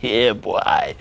Yeah, boy.